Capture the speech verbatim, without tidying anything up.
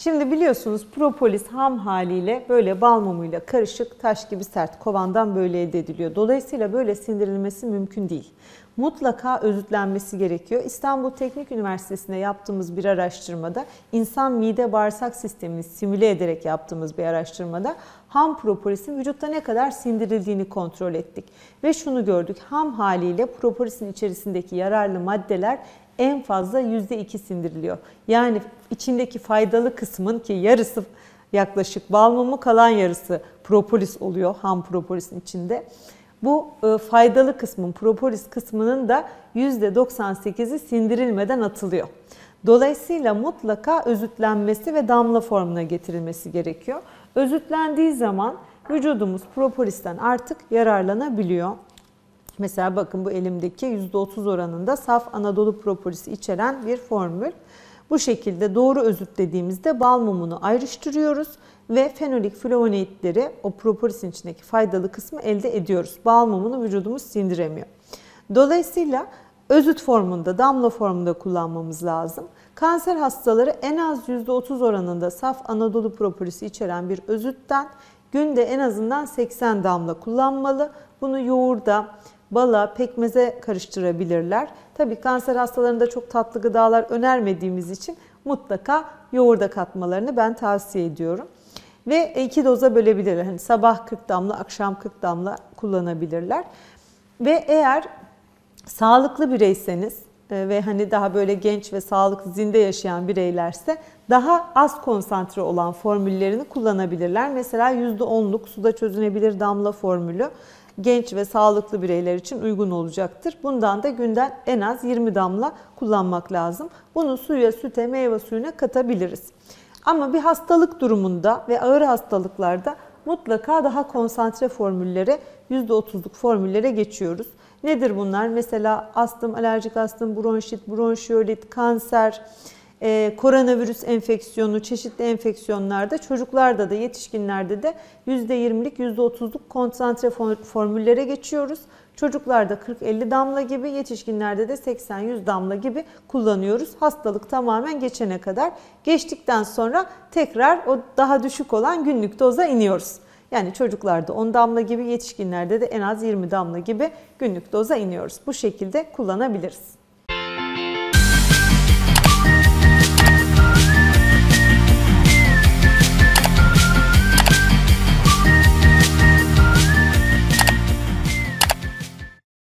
Şimdi biliyorsunuz propolis ham haliyle böyle bal mumuyla karışık, taş gibi sert, kovandan böyle elde ediliyor. Dolayısıyla böyle sindirilmesi mümkün değil. Mutlaka özütlenmesi gerekiyor. İstanbul Teknik Üniversitesi'nde yaptığımız bir araştırmada, insan mide bağırsak sistemini simüle ederek yaptığımız bir araştırmada ham propolisin vücutta ne kadar sindirildiğini kontrol ettik. Ve şunu gördük, ham haliyle propolisin içerisindeki yararlı maddeler en fazla yüzde iki sindiriliyor. Yani içindeki faydalı kısmın ki yarısı yaklaşık bal mumu, kalan yarısı propolis oluyor ham propolisin içinde. Bu faydalı kısmın, propolis kısmının da yüzde doksan sekizi sindirilmeden atılıyor. Dolayısıyla mutlaka özütlenmesi ve damla formuna getirilmesi gerekiyor. Özütlendiği zaman vücudumuz propolisten artık yararlanabiliyor. Mesela bakın bu elimdeki yüzde otuz oranında saf Anadolu propolisi içeren bir formül. Bu şekilde doğru özütlediğimizde bal mumunu ayrıştırıyoruz ve fenolik flavonoidleri, o propolisin içindeki faydalı kısmı elde ediyoruz. Bal mumunu vücudumuz sindiremiyor. Dolayısıyla özüt formunda, damla formunda kullanmamız lazım. Kanser hastaları en az yüzde otuz oranında saf Anadolu propolisi içeren bir özütten günde en azından seksen damla kullanmalı. Bunu yoğurda, bala, pekmeze karıştırabilirler. Tabii kanser hastalarında çok tatlı gıdalar önermediğimiz için mutlaka yoğurda katmalarını ben tavsiye ediyorum. Ve iki doza bölebilirler. Hani sabah kırk damla, akşam kırk damla kullanabilirler. Ve eğer sağlıklı bireyseniz ve hani daha böyle genç ve sağlıklı zinde yaşayan bireylerse daha az konsantre olan formüllerini kullanabilirler. Mesela yüzde onluk suda çözünebilir damla formülü genç ve sağlıklı bireyler için uygun olacaktır. Bundan da günden en az yirmi damla kullanmak lazım. Bunu suya, süte, meyve suyuna katabiliriz. Ama bir hastalık durumunda ve ağır hastalıklarda mutlaka daha konsantre formüllere, yüzde otuzluk formüllere geçiyoruz. Nedir bunlar? Mesela astım, alerjik astım, bronşit, bronşiyolit, kanser, e, koronavirüs enfeksiyonu, çeşitli enfeksiyonlarda, çocuklarda da yetişkinlerde de yüzde yirmilik, yüzde otuzluk konsantre formüllere geçiyoruz. Çocuklarda kırk elli damla gibi, yetişkinlerde de seksen yüz damla gibi kullanıyoruz. Hastalık tamamen geçene kadar. Geçtikten sonra tekrar o daha düşük olan günlük doza iniyoruz. Yani çocuklarda on damla gibi, yetişkinlerde de en az yirmi damla gibi günlük doza iniyoruz. Bu şekilde kullanabiliriz.